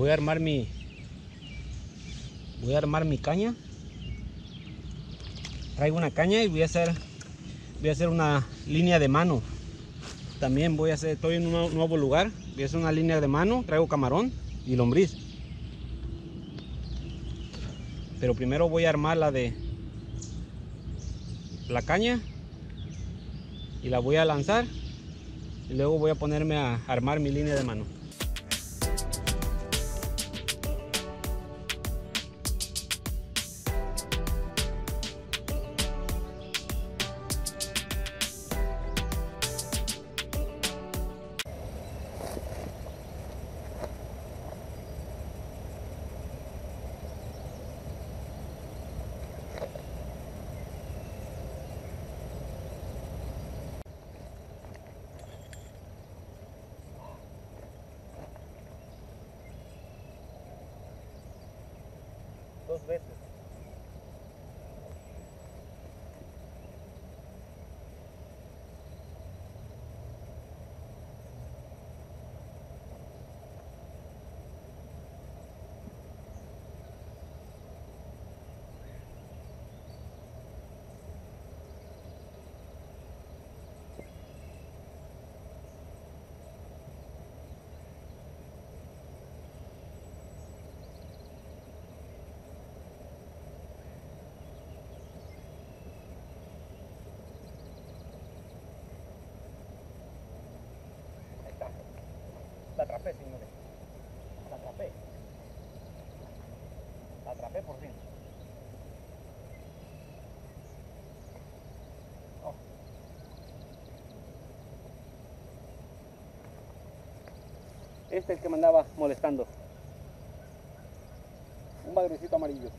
Voy a armar mi caña. Traigo una caña y voy a hacer una línea de mano. También estoy en un nuevo lugar, voy a hacer una línea de mano, traigo camarón y lombriz. Pero primero voy a armar la de la caña y la voy a lanzar y luego voy a ponerme a armar mi línea de mano. Dos veces. La atrapé, señores. La atrapé por fin. Oh. Este es el que me andaba molestando. Un bagrecito amarillo.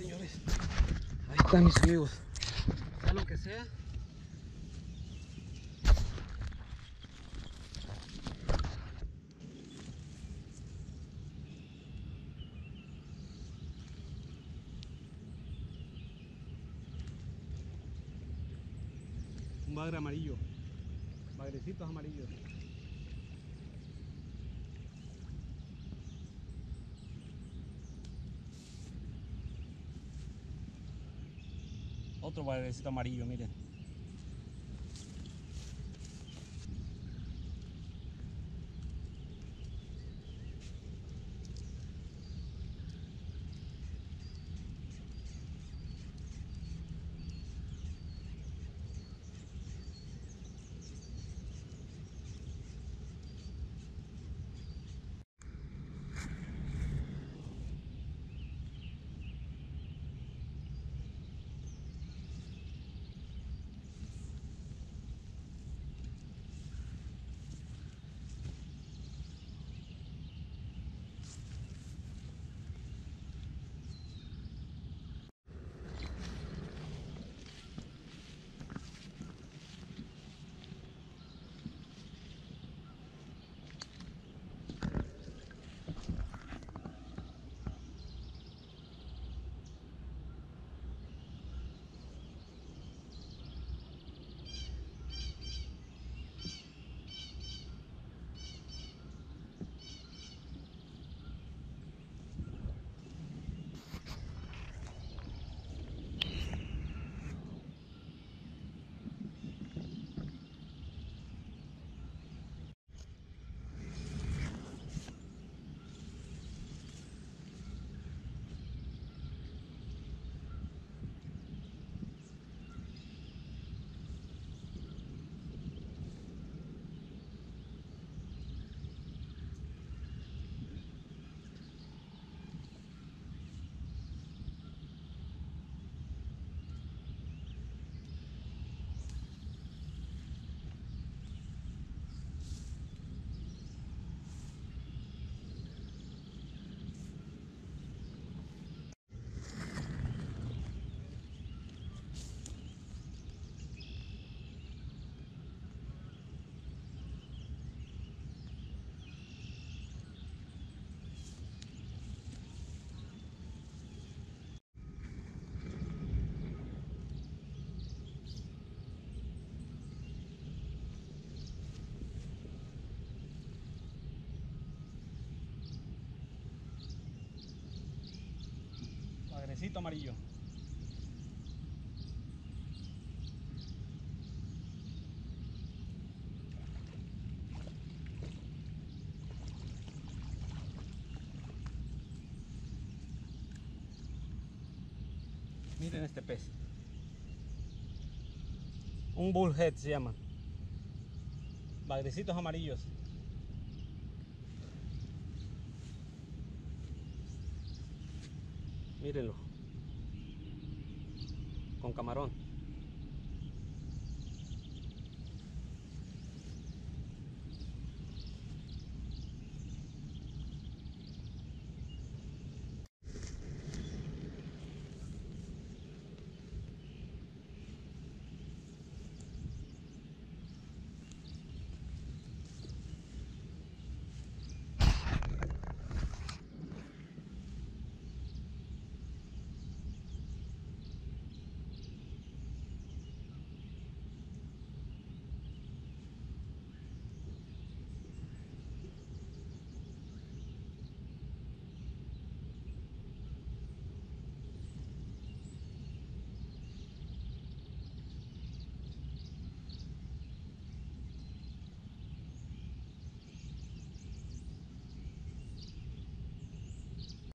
Señores, ahí están mis amigos, sea lo que sea, un bagre amarillo, bagrecitos amarillos. Otro bagrecito amarillo, miren. Pececito amarillo. Miren este pez. Un bullhead se llama. Bagrecitos amarillos. Mírenlo. Con camarón.